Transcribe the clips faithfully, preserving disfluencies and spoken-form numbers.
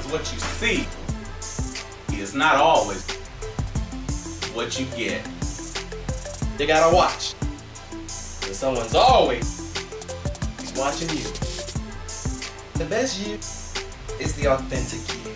Because what you see is not always what you get. You gotta watch. Because someone's always watching you. The best you is the authentic you.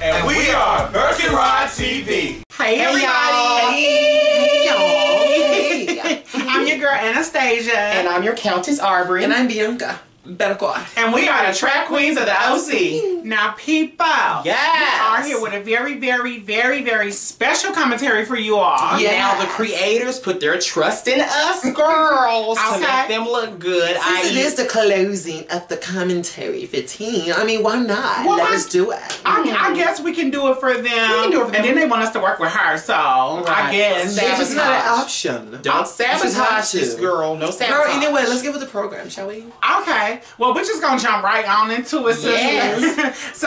And, and we, we are BurKenRod T V. Hey, everybody. Hey, y'all. Hey. I'm your girl, Anastasia. And I'm your Countess, Arbery. And I'm Bianca. Better go on. And we are the Trap Queens of the O C. Now, people, yes, we are here with a very, very, very, very special commentary for you all. Yeah, yes. Now the creators put their trust in us girls okay. to make them look good. Since I it is the closing of the commentary fifteen. I mean, why not? Well, Let I, us do it. I, mm. I guess we can do it for them. We can do it for them. And then they want us to work with her, so right. I guess. Sabotage. It's not an option. Don't, Don't sabotage this girl. No sabotage. Girl, anyway, let's get with the program, shall we? Okay. Well, we're just gonna jump right on into it, yes. So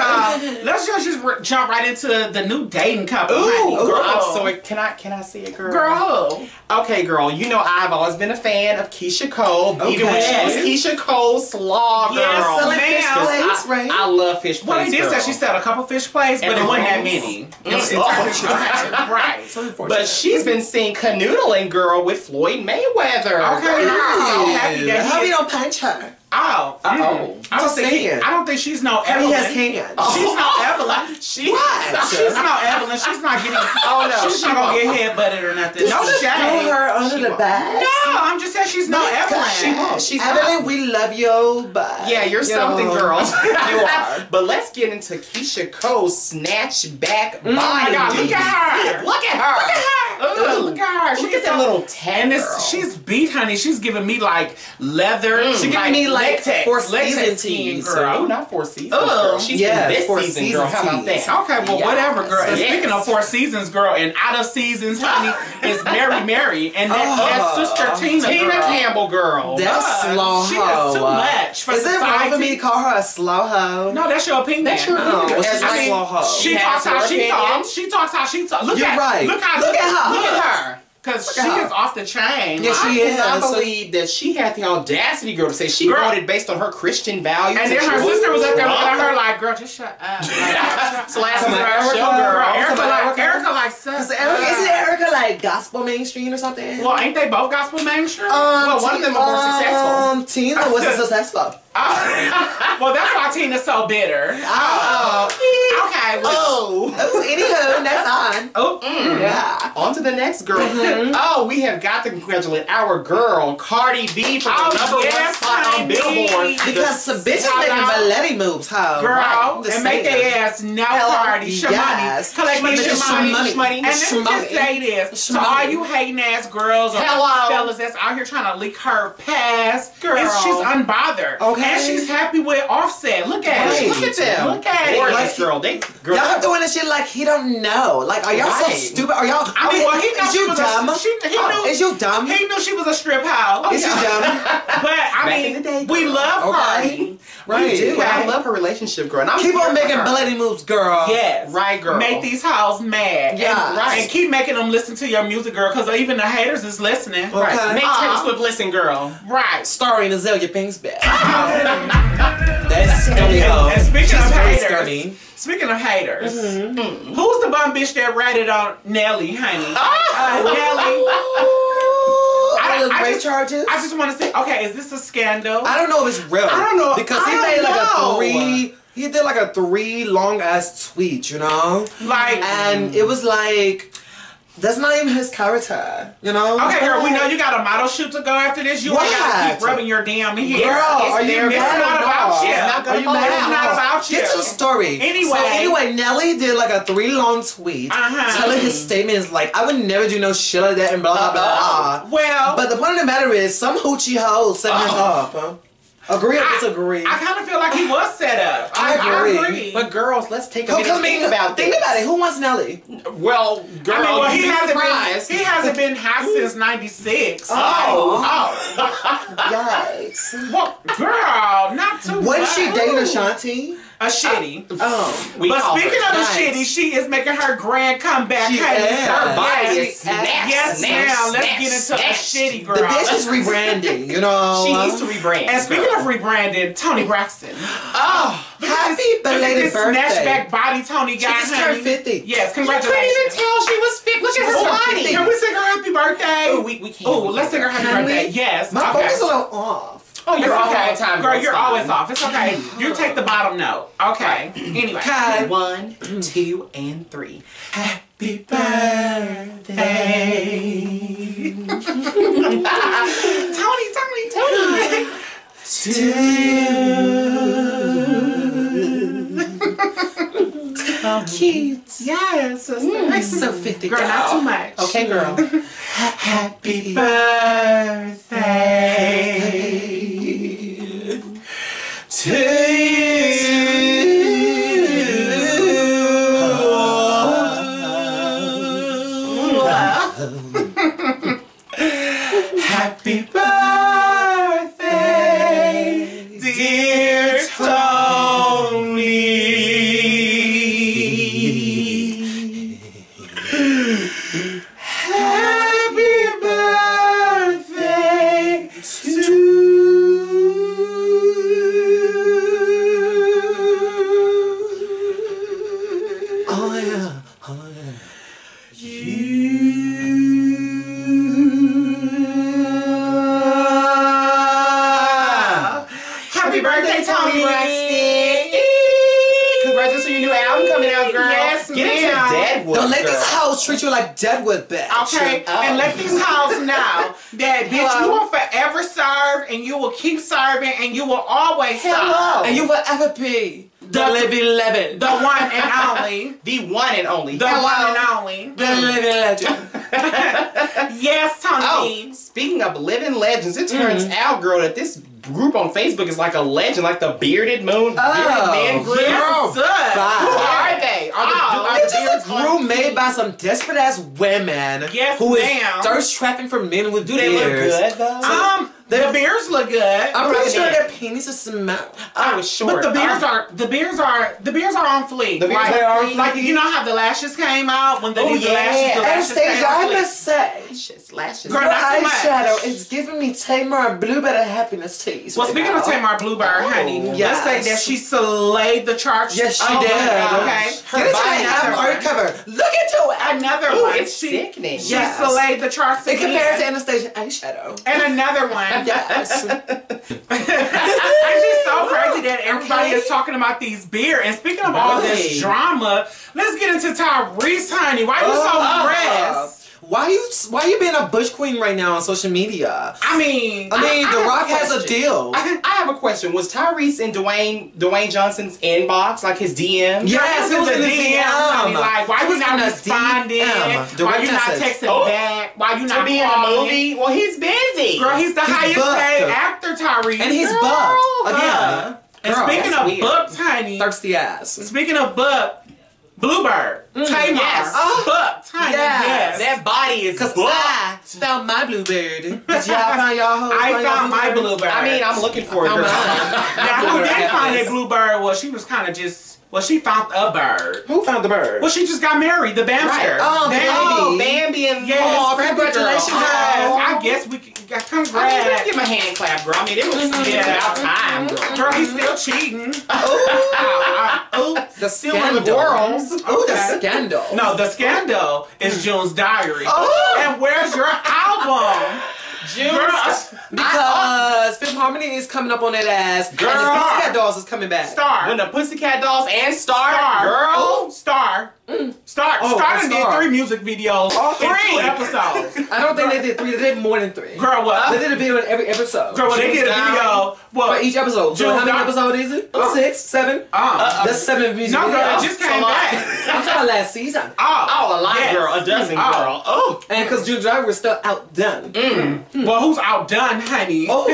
let's just, just jump right into the new dating couple. Ooh, girl. girl, I'm sorry. Can I can I see it, girl? Girl. Okay, girl. You know I've always been a fan of Keyshia Cole, okay. even when she was Keyshia Cole's slaw girl. Yes, so fish place, right? I, I love fish plays. Well, it is that she said a couple fish plays, but it wasn't that many. It was right. So but she's been seen canoodling, girl, with Floyd Mayweather. Okay, girl. I'm so happy that he. How you don't punch her? Oh, uh oh! I don't think he, I don't think she's no Evelyn. He has oh. She's no Evelyn. She, what? She's no Evelyn. She's not getting. Oh no! She's she not won't. gonna get headbutted or nothing. No shade. Throw her under she the bag. No, I'm just saying she's no Evelyn. God. She won't. She's Evelyn, not. We love you, but yeah, you're yo. something, girl. You are. But let's get into Keyshia Cole's snatch back body. Oh my God! Look at her! Look at her! Look at her! Ooh, look at her. She look at that little tan. She's beat, honey. She's giving me like leather. Mm, she's giving like me like latex, four season tees, girl. Ooh, not four seasons, Ooh. girl. She's yes, this four season, season girl. How about that? Okay, well, yes. whatever, girl. And yes. speaking of four seasons, girl, and out of seasons, honey, is Mary Mary. And that, uh, that sister Tina. Tina girl. Campbell, girl. That's uh, slow ho. She is too much for Is society. It wrong for me to call her a slow ho? No, that's your opinion. That's your opinion. No, that's I mean, slow ho. She talks how she talks. She talks how she talks. Look at her. Look at her. Look at her. Because she is off the chain. Yeah, she is. I believe that she had the audacity, girl, to say she wrote it based on her Christian values. And then her sister was up there looking at her like, girl, just shut up. So last time, Erica, Erica like, sus. Isn't Erica like gospel mainstream or something? Well, ain't they both gospel mainstream? Well, one of them was more successful. Tina wasn't successful. Oh. Well, that's why Tina's so bitter. Oh. oh. Okay. Well. Oh. oh. Anywho, that's on. Oh. Mm. Yeah. On to the next girl. Mm-hmm. Oh, we have got to congratulate our girl, Cardi B, for oh, the number yes, one spot on Billboard. Because the bitches making balletti moves, ho. Girl. Right, the and make their ass no Cardi. Yes. Collect me shmoney. Shmoney. And let's just say this. To all you hating ass girls or fellas that's out here trying to leak her past, girl. She's unbothered. Okay. And she's happy with Offset. Look at right. it. Look at them. Look at it. Like, girl. They, girl. Y'all doing this shit like he don't know. Like, are y'all right. so stupid? Are y'all? I mean, well, he knows she was dumb. A, she, he oh, knew, is you dumb? He knew she was a strip hoe. Oh, is yeah. you dumb? But I Back mean, day, we love okay. her. Right. We do. Right. I love her relationship, girl. And I'm keep on making bloody moves, girl. Yes. Right, girl. Make these hoes mad. Yeah. And, right. And keep making them listen to your music, girl, because even the haters is listening. Okay. Right. Make uh, Taylor Swift listen, girl. Right. Starring Azalea Pink's back. That's scummy. And speaking of haters, speaking of haters, mm-hmm. Mm-hmm. who's the bum bitch that ratted on Nelly, honey? Oh. Uh, Nelly. I, I, just, charges? I just want to say, okay, is this a scandal? I don't know if it's real. I don't know. Because he made like know. a three, he did like a three long ass tweet, you know? Like, and it was like, that's not even his character, you know? Okay, girl, we know you got a model shoot to go after this. You ain't got to keep rubbing your damn hair. Girl, are you mad? It's not about you. It's not going to matter. It's not about you. Get your story. Anyway. So anyway, Nelly did like a three-long tweet. Uh-huh. Telling his statement is like, I would never do no shit like that and blah, blah, blah, blah. Well. But the point of the matter is, some hoochie hoes set him up, huh? Agree or I, disagree? I kind of feel like he was set up. I, I, agree. I agree. But girls, let's take a minute and think about think this. about it. Who wants Nelly? Well, girl, I mean, well, he, he hasn't been he hasn't been high since ninety-six. Oh, oh, yikes! Well, girl, not too. Wasn't she dating Ashanti? a shitty. Uh, oh, we but speaking of nice. the shitty, she is making her grand comeback. She hey, is. Her body is snatched. Yes, now let's snatched, get into snatched. a shitty girl. The bitch is rebranding, you know. She needs to rebrand. And speaking girl. of rebranding, Toni Braxton. Oh, happy belated birthday. Snatchback body Toni got. She just turned fifty. Yes, congratulations. You couldn't even tell she was fifty. Look at her body. fifty. Can we sing her happy birthday? Oh, we, we can't. Oh, let's sing her happy can birthday. We? Yes. My okay. phone's a little off. Oh, you're all okay. time. Girl, you're always time. off. It's okay. You take the bottom note. Okay. Anyway. Cut. One, two, and three. Happy birthday. Toni, Toni, Toni. To you. Cute. Yes. So mm. so fifty. Girl, not too much. Okay, girl. Happy birthday. To you. Happy birthday, dear Toni. Happy birthday to treat you like Deadwood, bitch. Okay, oh. and let these hoes know that, bitch, Hello. you will forever serve, and you will keep serving, and you will always Hello. serve. And you will ever be the living legend, the one and only, the one and only, the Hello. one and only, the living legend. Yes, Toni. Oh, speaking of living legends, it turns mm. out, girl, that this group on Facebook is like a legend, like the Bearded Moon, oh, Bearded Man Group. Yes, who are they? Are oh, they just a group made by some desperate ass women yes, who damn. is thirst trapping for men with beards. Do they look good though? Um, the, the beards look good. I'm pretty sure their penises smell. I was sure. But the beards um, are the beards are the beards are on fleek. The beards like, are on fleek. Like you know how the lashes came out when they oh, did yeah. the lashes. The lashes came out. I must say, lashes, lashes. Girl, eyeshadow is giving me Tamar Blue better happiness too. Well, speaking of Tamar Bluebird, oh, honey, yes. let's say that she slayed the charge. Yes, she oh, did. Okay, her Get body album cover. Look into it. Another Ooh, one. It's she, sickening. She yes. slayed the charge. It compares to Anastasia eyeshadow. And another one. Yes. It's just so crazy that everybody okay. is talking about these beer. And speaking of really? all this drama, let's get into Tyrese, honey. Why are you oh, so impressed? Why you why you being a bush queen right now on social media? I mean, I mean, I, I The Rock has a deal. I, I have a question. Was Tyrese in Dwayne Dwayne Johnson's inbox, like his D M? Yes, it was in the D M. D M. Like, why you not responding? Why you not texting oh. back? Why you not being in a movie? Well, he's busy. Girl, he's the he's highest booked. paid actor, Tyrese. And he's booked again. And Girl, speaking of weird. booked, honey, thirsty ass. Speaking of booked. Bluebird, mm, Tamar, yes. oh, booked, honey, yes. yes. That body is booked. Cause I found my bluebird. Did y'all find y'all hoes? I found my bluebird. I mean, I'm looking for it. Now, who did find that bluebird? Well, she was kind of just. Well, she found a bird. Who found the bird? Well, she just got married. The Bamster. Right. Oh, Bambi. Oh, Bambi and yes. Maul. Congratulations, guys. Oh. I guess we. Congrats. I mean, let's give him a hand clap, girl. I mean, it was mm-hmm. yeah, about time, girl. Mm-hmm. Girl, he's still cheating. Ooh. Ooh. The scandal. The girls. Ooh, the scandal. No, the scandal is June's Diary. Ooh. And where's your album? June, because I, uh, Fifth Harmony is coming up on that ass. Girl, and the Pussycat Dolls is coming back. Star. When the Pussycat Dolls and Star, Star. girl, Ooh. Star, mm. Star, oh, Star did Star. three music videos, all three in two episodes. I don't think girl. they did three. They did more than three. Girl, what? They did a video in every episode. Girl, well, they did a video what? for each episode. June, how many episodes is it? Oh. Six, seven. Oh. Uh, That's seven music no, videos. No, girl, it just came so back. I'm talking last season. Oh, oh a lot, yes. girl, a dozen, oh. girl. Oh, and because June Driver was still outdone. Mm. Mm. Well, who's outdone, honey? Oh.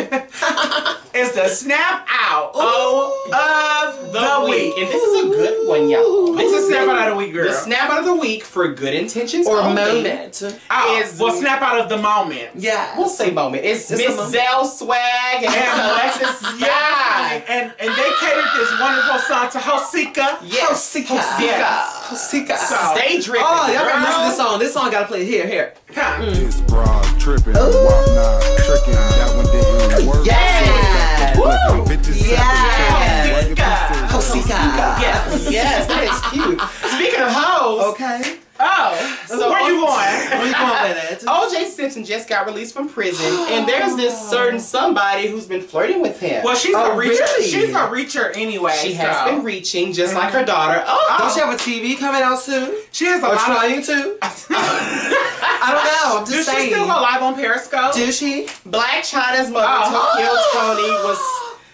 It's the snap out oh, of the, the week. week. And this is a good one, y'all. This is snap out of the week, girl. The snap out of the week for good intentions or only moment oh, is well, snap out of the moment. Yeah, we'll say moment. It's Miss Zell Swag and Alexis. Yeah, and, and, and they catered this wonderful song to Hosika. Yes. Hosika. Hosika. Yes. Hosika. So, stage ripping. Oh, y'all gotta listen to this song. This song gotta play here, here. Huh. Mm. This broad tripping, walk nine, tricking, that one didn't work. Yeah. Woo. Yeah. Hosika. Hosika. Yes. Yes, that is cute. Speaking of hoes. Okay. Oh, so where you going? Where you going with it? O J Simpson just got released from prison, and there's this certain somebody who's been flirting with him. Well, she's oh, a reacher. Really? She's a reacher anyway. She has so. been reaching, just like her daughter. Oh, don't she have a T V coming out soon? She has a lot trying of... to. I don't know. I'm just Does saying. Does she still go live on Periscope? Does she? Black China's mother, oh. Tokyo Tony, was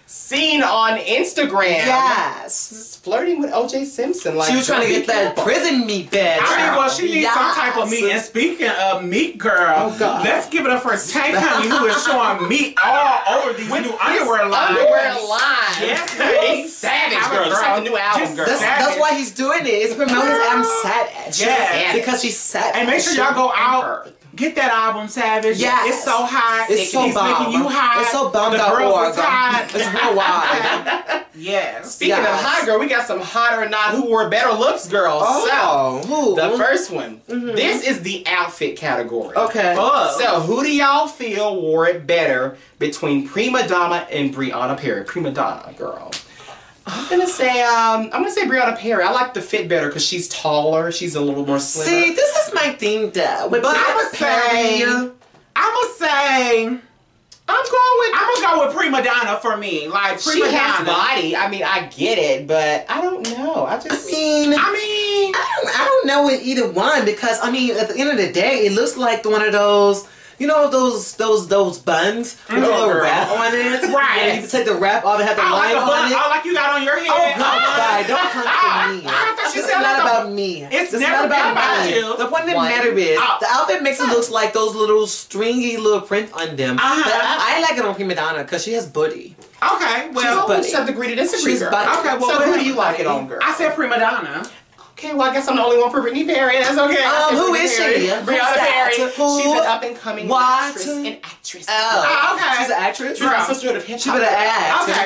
seen on Instagram. Yes. Flirting with O J Simpson. Like she was trying to get that prison meat badge. I mean, well, she needs yes. some type of meat. And speaking of meat, girl, oh, let's give it up for Tank Honey, who is showing meat all over these with new underwear lines. Underwear lines. Yes, he's savage, girl. It's like a new album, girl. That's, that's why he's doing it. It's promoting his album Savage. Yes. Because she's savage. And make sure y'all go out. Get that album, Savage. Yeah, it's so hot. It's, it's so it's making you hot. It's so bummed out. The girls are hot. It's real wild. Yes. Speaking yes. of hot girl, we got some hot or not who wore better looks, girls. Oh, so who? The first one. Mm-hmm. This is the outfit category. Okay. Oh. So who do y'all feel wore it better between Prima Donna and Breonna Perry? Prima Donna, girl. I'm gonna say, um, I'm gonna say Breonna Perry. I like the fit better because she's taller. She's a little more slimmer. See, this is my thing, though. But I would say, I would say, I'm going with, I'm gonna go with Prima Donna for me. Like Prima Donna. She has body. I mean, I get it, but I don't know. I just I mean, I mean, I don't, I don't know with either one because I mean, at the end of the day, it looks like one of those. You know those those those buns with mm-hmm. a little wrap on it? Right. Yeah, you can take the wrap off and have the I line like bun, on it. Oh, like you got on your head. Oh, God, God don't come to me. I thought you this said is not about me. It's this never is not about, about you. The point of the matter is, oh. the outfit makes it look like those little stringy little print on them. Uh-huh. But I, I like it on Prima Donna because she has booty. Okay, well, we just have to agree to disagree. She's butty. Okay, well, so who do you like it on, girl? I said Prima Donna. Okay, well, I guess I'm the only one for Brittany Perry. That's okay. Um, who Brittany is Perry. she? Breonna Perry. Who? She's an up-and-coming actress and actress. Oh, oh, okay. She's an actress? She's a sister of hip-hop. She's an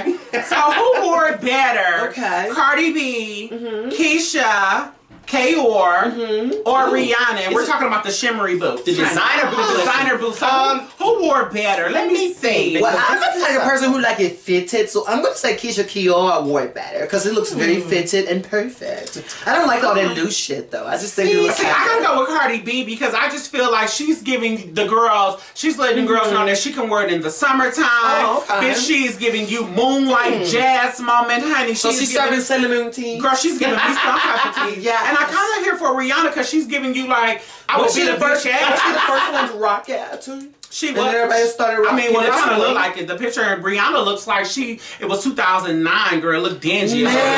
actress. Okay. So who wore it better? Okay. Cardi B, mm-hmm. Keyshia, K-Or, mm-hmm. or Ooh. Rihanna. And we're talking about the shimmery boots. The designer boots. The designer boots. Um, who wore better? Let, Let me see. Well, I'm the type of person who like it fitted, so I'm going to say Keyshia Cole wore it better because it looks mm. very fitted and perfect. I don't like all that loose shit, though. I just think see, it looks see, I gotta go with Cardi B because I just feel like she's giving the girls, she's letting mm-hmm. girls know that she can wear it in the summertime. Oh, okay. Bitch, she's giving you moonlight mm. jazz moment, honey. So she's, she's giving, serving cinnamon tea? Girl, she's giving me some type of tea. Yeah. And I kind of here for Rihanna because she's giving you like, I was she the first, was she the first one to rock attitude? She was. And everybody started rocking. I mean, well, it kind of looked like it. The picture of Brianna looks like she, it was two thousand nine, girl. It looked dingy. Man, I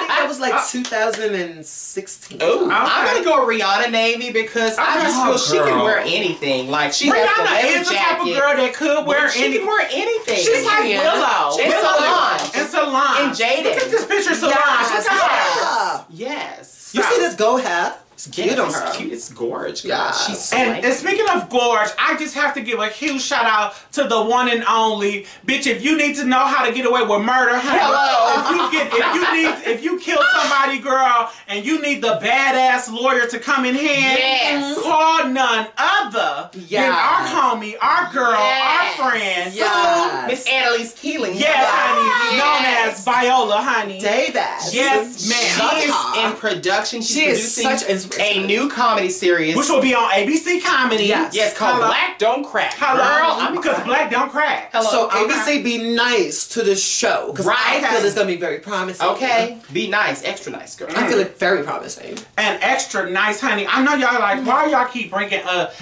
think that was like uh, two thousand sixteen. Oh, okay. I'm going to go Rihanna Navy because I, I just feel girl. she can wear anything. Like, she Rihanna has the is the type of girl that could wear anything. She can wear anything. She's, She's like Willow. And Solange. And Solange. And Jaden. Look at this picture of Solange. Yes. Yeah. Yes. You so. see this go hat? It's cute yeah, on her. It's cute. It's gorge, girl. Yeah. She's so and, and speaking of gorge, I just have to give a huge shout out to the one and only bitch. If you need to know how to get away with murder, hello. If you get, if you need, if you kill somebody, girl, and you need the badass lawyer to come in hand, yes. call none other yes. than our homie, our girl, yes. our friend, yes. Miss Annalise Keeling. Yes, honey. Yes. Known as Viola, honey. Davis. Yes, ma'am. She is in production. She's she is such a A new comedy series, which will be on A B C Comedy. Yes, yes called Hello. Black Don't Crack. Hello, I'm because crying. Black Don't Crack. Hello. So okay. A B C be nice to the show, because right. I feel it's gonna be very promising. Okay, be nice, extra nice, girl. Mm. I feel it very promising and extra nice, honey. I know y'all like why y'all keep bringing up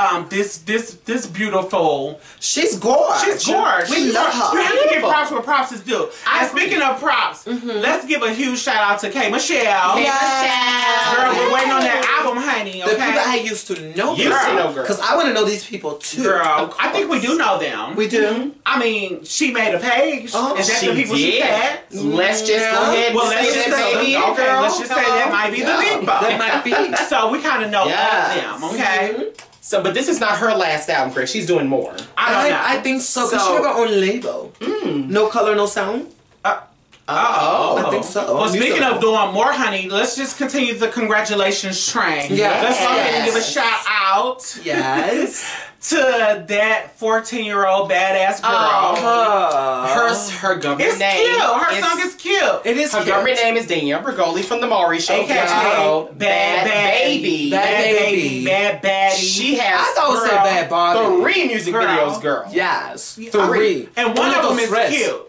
um this this this beautiful. She's gorgeous. She's gorgeous. We She's love her. We have to give props where props is due. And speaking of props, mm-hmm. let's give a huge shout out to K Michelle. K Michelle, girl, we're waiting on that album, honey, okay? The people I used to know, used to know, girl. Because I want to know these people, too. Girl, I think we do know them. We do? Mm-hmm. I mean, she made a page. Oh, and that's she the people did. she had. Mm-hmm. Let's just go ahead well, and say that, baby, girl. Okay, let's just say that might be yeah. the people. That might be. So we kind of know yes. all of them, okay? Mm-hmm. So, but this is not her last album, Chris. She's doing more. I don't I, know. I think so, because so, she got her own label. Mm. No color, no sound. Uh, Uh-oh. I think so. Well, speaking of doing more, honey, let's just continue the congratulations train. Yes. Let's go ahead and give a shout out. Yes. To that fourteen-year-old badass girl. Oh. Her, her government it's name. It's cute. Her it's, song is cute. It is her cute. Her government name is Danielle Bregoli from The Maury Show. Okay. Wow. Bad, bad, bad Baby. Bad, bad Baby. baby. Bad Baddie. She has I thought girl, it said Bad Body. Three music girl. videos, girl. Yes. Three. three. And one, one of them is rest. cute.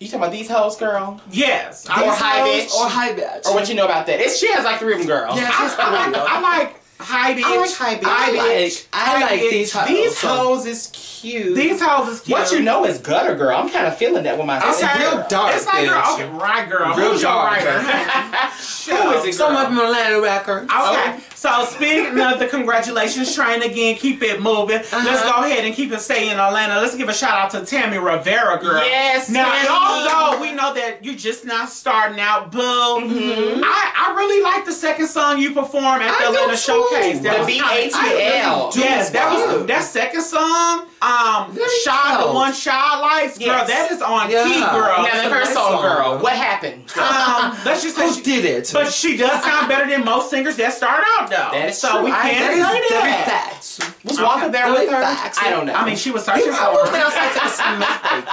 You talking about these hoes, girl? Yes. These or high bitch. Or high bitch. Or what you know about that? It's, she has like three of them, girl. Yeah, I, I, I, like, I like high bitch. I like high bitch. I like, I like bitch. these hoes. These hoes is cute. These hoes is cute. What you know is gutter, girl. I'm kind of feeling that with my It's okay. real dark. It's like, girl, okay, right, girl. Real Who's dark. Your writer? Who is it, girl? Someone from Atlanta record. Okay. okay. So speaking of the congratulations train again, keep it moving. Uh-huh. Let's go ahead and keep it staying in Atlanta. Let's give a shout out to Tammy Rivera, girl. Yes, now y'all know we know that you just not starting out, boo. Mm-hmm. I, I really like the second song you performed at the I Atlanta Showcase. That the B A T L. Yes, that was that second song. Um, Shy the One, Shy Lights, girl. Yes. That is on yeah. key, girl. Now the first song, girl. What happened? Um, let's just who she, did it? But she does sound better than most singers that start out. No. That's so true. we can't say that. Is that. Was Walker okay. there with her? Facts. I don't know. I mean, she was searching for her.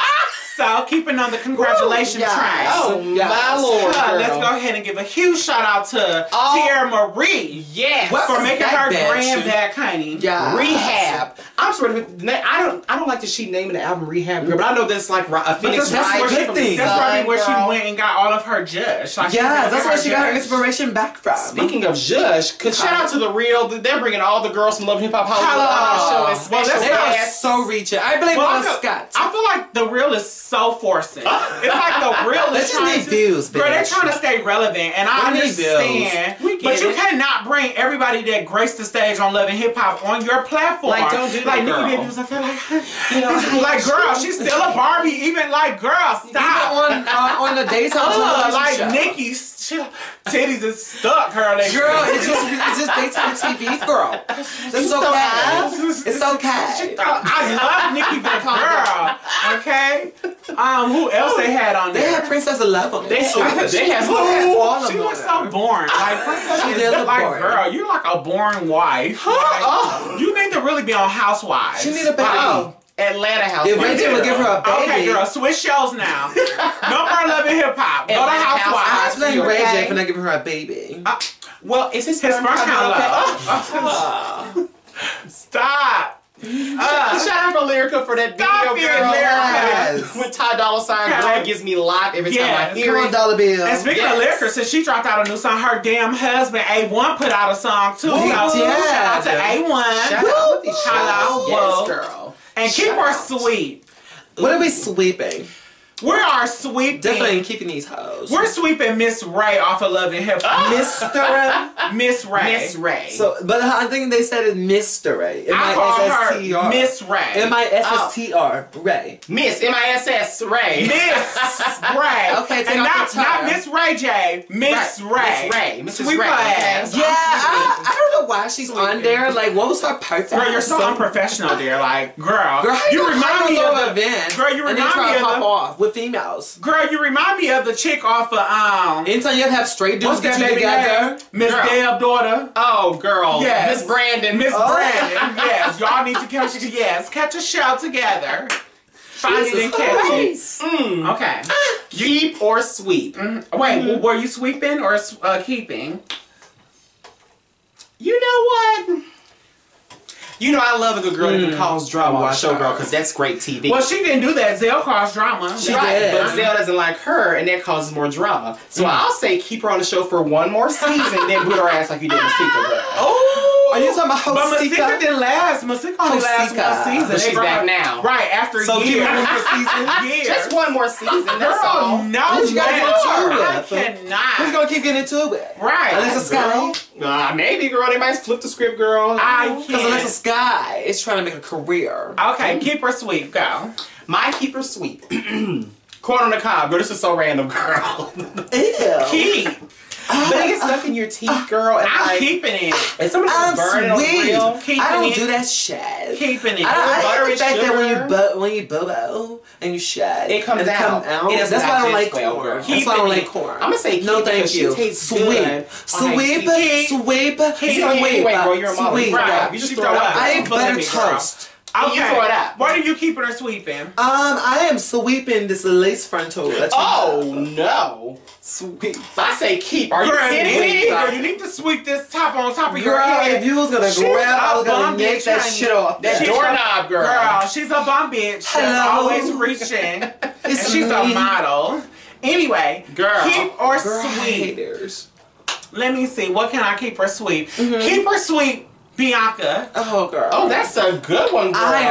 So, keeping on the congratulations yes. train. Oh, yes. my lord. So, let's go ahead and give a huge shout out to oh. Tierra Marie. Yes. What for making her granddad, honey. Yeah. Rehab. I'm sort of, I don't, I don't like that she naming the album Rehab, girl, but I know that's like a Phoenix That's where she, things, that's probably where girl. she went and got all of her Judge. Like yeah, that's where she got her inspiration back from. Speaking of Judge, could shout out to The Real. They're bringing all the girls from Love Hip Hop Hollywood on our show. Well, that's they are so reaching. I believe well, Wallace Scott. I feel like The Real is so forcing. It's like the real They just need views, girl. They're trying to stay relevant, and I understand. But you cannot bring everybody that graced the stage on Love and Hip Hop on your platform. Like, don't do that, girl. Like, Nicki Minaj, I feel like, you know, like, girl, she's still a Barbie. Even like, girl, stop. Even on uh, on the daytime television like show, like Nicki, she, titties is stuck, girl. Girl, it's just it's just daytime T V, girl. It's okay. It's okay. I love Nicki, but girl, okay. Um, who else they had on there? They had Princess Love on there. They, oh, they had all of them. She was so boring. Like, Princess she is like, boring. girl, you're like a boring wife. Huh? Like, oh. You need to really be on Housewives. She need a baby. Oh. Atlanta House. If Ray J would give her a baby. Okay, girl, switch shows now. No more Love and Hip Hop. Go to Housewives. I blame Ray J for not giving her a baby. Uh, well, is this his first kind of love? Stop. Uh, shout out to Lyrica for that video, girl. Yes. With Ty Dolla Sign, girl, it gives me life every yes. time I hear it. Dollar Bill. And speaking yes. of Lyrica, since she dropped out a new song, her damn husband A one put out a song too. He so did. Shout out to A one. Shout out to Hello, yes, girl. And shout keep her sweep. What are we sweeping? We are sweeping. Definitely keeping these hoes. We're sweeping Miss Ray off of Love and Hip Hop. Mister Miss Ray. Miss Ray. So, but I think they said it Mister Ray. I call her Miss Ray. M I S S T R. Ray. Miss M I S S Ray. Miss Ray. Okay, and not not Miss Ray J. Miss Ray. Miss Ray. Miss Ray. Yeah, I don't know why she's on there. Like, what was her purpose? Girl, you're so unprofessional, dear. Like, girl, you remind me of the girl. You remind me of the females. Girl, you remind me of the chick off of, um... anytime you have straight dudes get you together. Miss Dale's daughter. Oh, girl. Yes. Miss Brandon. Miss oh. Brandon. Yes. Y'all need to catch it. Yes. Catch a show together. Find Jesus it and catch Christ. it. Mm. Okay. Keep or sweep. Mm. Wait, mm. were you sweeping or uh, keeping? You know what? You know I love a good girl mm. that can cause drama on a show, girl, because that's great T V. Well, she didn't do that. Zell caused drama. She right. did. But Zell doesn't like her, and that causes more drama. So mm. I'll say keep her on the show for one more season, then boot her ass like you did Masika, girl. Oh! Are you talking about Hosika? But Masika didn't last. Masika only lasted one season. But she's they back now. Right, after so a year. So one more season? Years. Just one more season, that's girl, all. no, you gotta get into it. I cannot. Who's gonna keep getting into it? Right. Alyssa Sky? Nah, maybe, girl. They might flip the script, girl. I can't. Because Alyssa Sky is trying to make a career. Okay, mm. keep her sweep, girl. My keeper sweep. Corn on the cob, girl. This is so random, girl. Ew. Keep. Oh, but it gets stuck uh, in your teeth, uh, girl. And I'm like, keeping it. And somebody I'm burning on the grill. Keeping I don't it. do that shit. Keeping it. I, I, I hate the fact sugar. that when you bo when you bobo and you shut, it comes out. Come out. It That's why I don't like corn. That's why I don't like corn. I'm gonna say no, thank you. Sweep, sweep, sweep, sweep, sweep. You just throw it up. I ain't butter toast. I'll okay. throw it up. Why do you keep it or sweeping? Um, I am sweeping this lace frontal. That's oh no, sweep! I say keep. Are Girl, you kidding me? Girl, you need to sweep this top on top of Girl, your head. If you was gonna she's grab, I was gonna yank that shit off. That she's doorknob, girl. Girl, she's a bum bitch. She's always reaching. And she's a model. Anyway, girl, keep or girl, sweep. Haters. Let me see. What can I keep or sweep? Mm-hmm. Keep or sweep. Bianca. Oh, girl. Oh, that's a good one, girl. I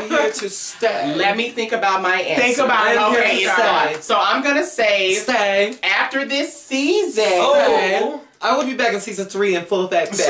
am girl. here to stay. Let me think about my answer. Think about it. Okay, it's done. So I'm going to say, stay. After this season, oh. I will be back in season three in full effect.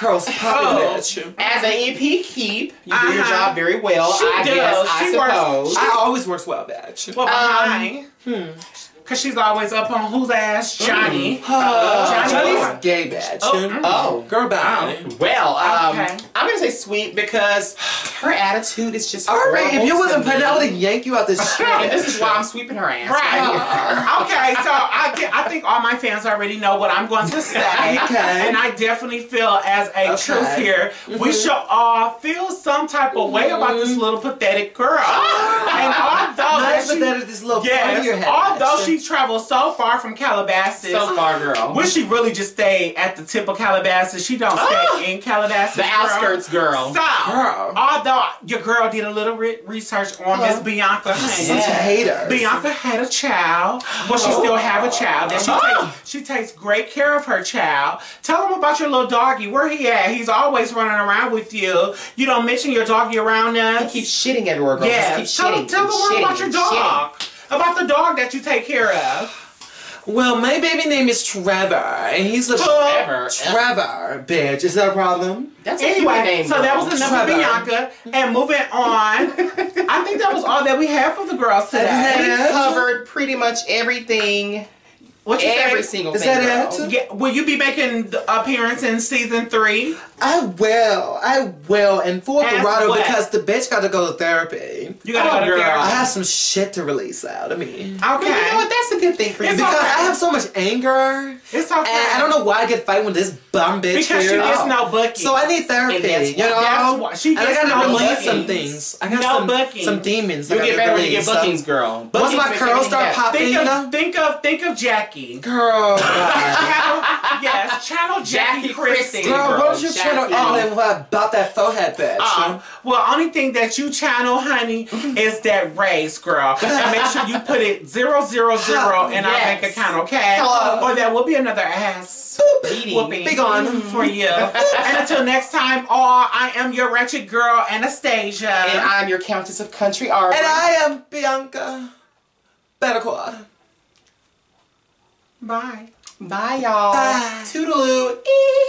Girls popping oh. at you. As an E P keep, you uh-huh. do your job very well. She I does. Guess, she I suppose. Works, she I always works well at you. Well, behind. Um, hmm. Cause she's always up on whose ass? Johnny. Mm. Uh, Johnny. Johnny's gay bitch. Oh, oh. girl, bye. Oh. Well, um, okay. I'm gonna say sweet because her attitude is just. All right, if you wasn't putting, I would have yanked you out this shit. And this is why I'm sweeping her ass. Right. Uh, okay, so I get, I think all my fans already know what I'm going to say. Okay. And I definitely feel as a okay. truth here, mm-hmm. we should all feel some type of way mm-hmm. about this little pathetic girl. And although nice she, pathetic, this little yes, your head although she. Traveled so far from Calabasas. So far, girl. Wish she really just stayed at the tip of Calabasas. She don't oh, stay in Calabasas. The girl. outskirts, girl. So, girl. although your girl did a little re research on Miss Bianca, she's such a hater. Bianca had a child. Well, she oh. still have a child, and she oh. takes she takes great care of her child. Tell him about your little doggy. Where he at? He's always running around with you. You don't mention your doggy around us. He keeps shitting everywhere, girl. Yeah. Just keep tell shitting, tell the world about your dog. Shitting. About the dog that you take care of. Well, my baby name is Trevor, and he's a Trevor. Trevor, bitch. Is that a problem? That's anyway, a name. So that was enough for Bianca. And moving on, I think that was all that we had for the girls today. We covered pretty much everything. What you Every say? single Is thing. Is that it? Yeah. Will you be making the appearance in season three? I will. I will. And for Dorado, because the bitch got to go to therapy. You got to oh, go to therapy. I have some shit to release out. I mean, okay. Well, you know what? That's a good thing for you. It's because okay. I have so much anger. It's okay. And I don't know why I get fight with this bum bitch. Because here. she gets oh. no booking. So I need therapy. You know? Why. She gets and I got to no release bookings. some things. I got no some, bookings. some demons. You get better to get bookings, girl. Once my curls start popping, you know? Think of, think of Jackie. Girl, channel, yes, channel Jackie, Jackie Christie. Girl, girl, what was your Jackie. channel all about that forehead bitch? Uh, well, only thing that you channel, honey, is that raise, girl. And make sure you put it zero zero zero in yes. our bank account, okay? Hello. Or there will be another ass Boop. whooping Big on. for you. And until next time, all I am your wretched girl, Anastasia, and I'm your Countess of Country Arbor, and I am Bianca Betterquad. Bye. Bye, y'all. Toodaloo. Eee.